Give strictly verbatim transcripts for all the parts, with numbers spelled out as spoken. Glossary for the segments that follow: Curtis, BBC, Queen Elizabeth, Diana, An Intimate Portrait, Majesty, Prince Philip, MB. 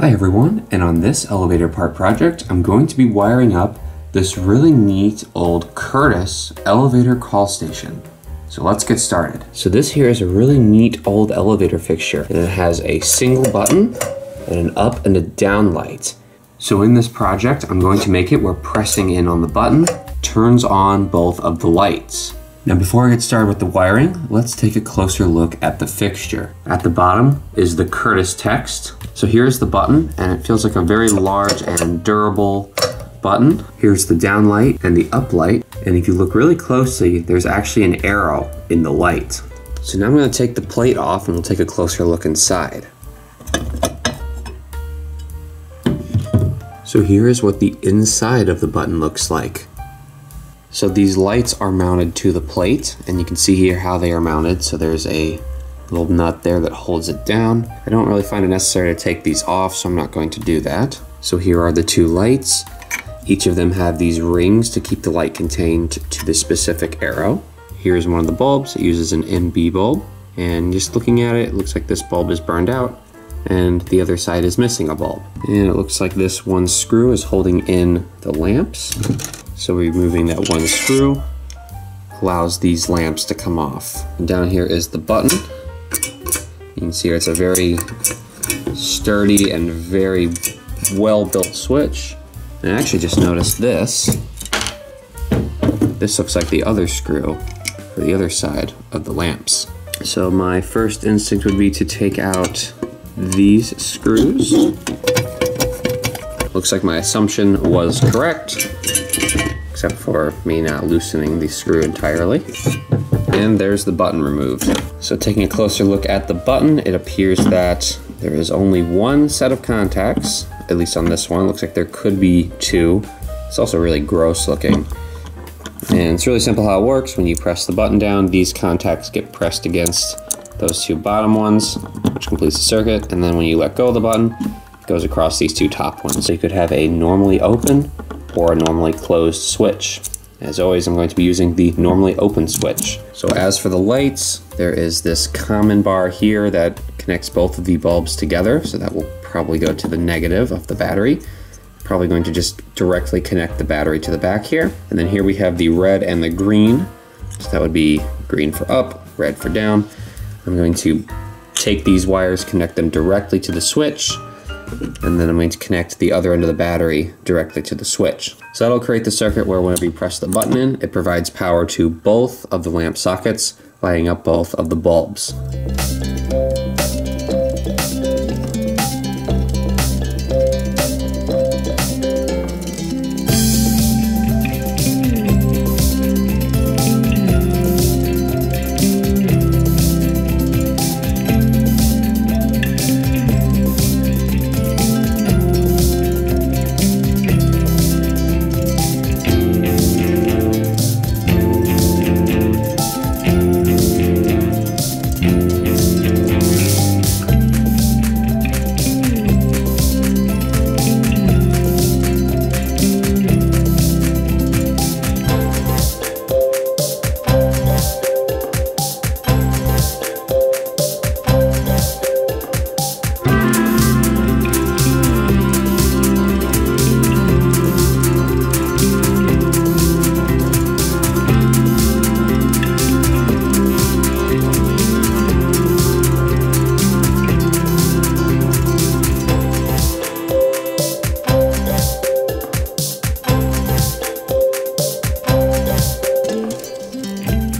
Hi everyone, and on this elevator part project, I'm going to be wiring up this really neat old Curtis elevator call station. So let's get started. So this here is a really neat old elevator fixture, and it has a single button and an up and a down light. So in this project, I'm going to make it where pressing in on the button turns on both of the lights. Now before I get started with the wiring, let's take a closer look at the fixture. At the bottom is the Curtis text. So here's the button, and it feels like a very large and durable button. Here's the down light and the up light. And if you look really closely, there's actually an arrow in the light. So now I'm gonna take the plate off and we'll take a closer look inside. So here is what the inside of the button looks like. So these lights are mounted to the plate, and you can see here how they are mounted. So there's a little nut there that holds it down. I don't really find it necessary to take these off, so I'm not going to do that. So here are the two lights. Each of them have these rings to keep the light contained to the specific arrow. Here's one of the bulbs. It uses an M B bulb. And just looking at it, it looks like this bulb is burned out, and the other side is missing a bulb. And it looks like this one screw is holding in the lamps. So removing that one screw allows these lamps to come off. And down here is the button. You can see here it's a very sturdy and very well-built switch. And I actually just noticed this. This looks like the other screw for the other side of the lamps. So my first instinct would be to take out these screws. Looks like my assumption was correct, except for me not loosening the screw entirely. And there's the button removed. So taking a closer look at the button, it appears that there is only one set of contacts, at least on this one. It looks like there could be two. It's also really gross looking. And it's really simple how it works. When you press the button down, these contacts get pressed against those two bottom ones, which completes the circuit. And then when you let go of the button, it goes across these two top ones. So you could have a normally open or a normally closed switch. As always, I'm going to be using the normally open switch. So as for the lights, there is this common bar here that connects both of the bulbs together, so that will probably go to the negative of the battery. Probably going to just directly connect the battery to the back here. And then here we have the red and the green. So that would be green for up, red for down. I'm going to take these wires, connect them directly to the switch, and then I'm going to connect the other end of the battery directly to the switch. So that'll create the circuit where whenever you press the button in, it provides power to both of the lamp sockets, lighting up both of the bulbs.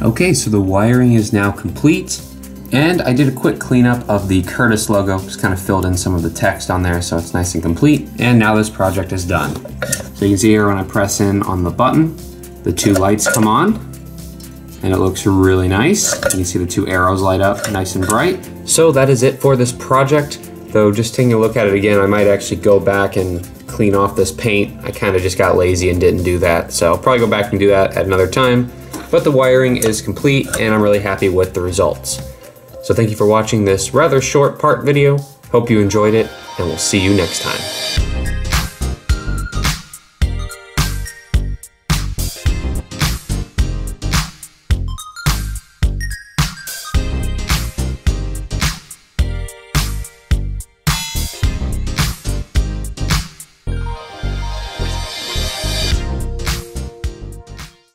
Okay, so the wiring is now complete, and I did a quick cleanup of the Curtis logo. Just kind of filled in some of the text on there so it's nice and complete, and now this project is done. So you can see here when I press in on the button, the two lights come on, and it looks really nice. You can see the two arrows light up nice and bright. So that is it for this project, though just taking a look at it again, I might actually go back and clean off this paint. I kind of just got lazy and didn't do that, so I'll probably go back and do that at another time. But the wiring is complete, and I'm really happy with the results. So thank you for watching this rather short part video. Hope you enjoyed it, and we'll see you next time.